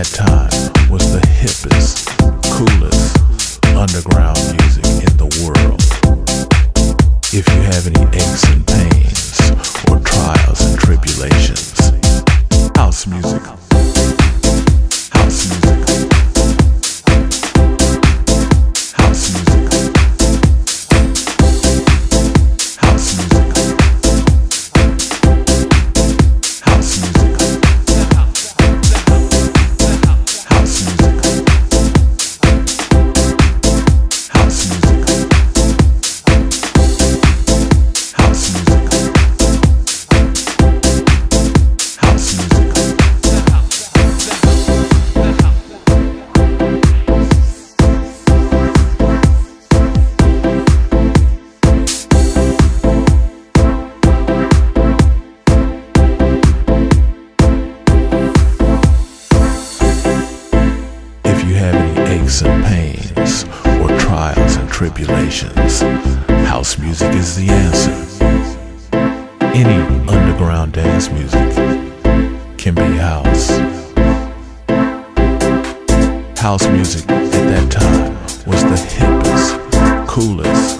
that time was the hippest, coolest underground music in the world. If you have any aches and pains or trials and tribulations, house music. House music. House music. And pains or trials and tribulations, house music is the answer. Any underground dance music can be house. House music at that time was the hippest, coolest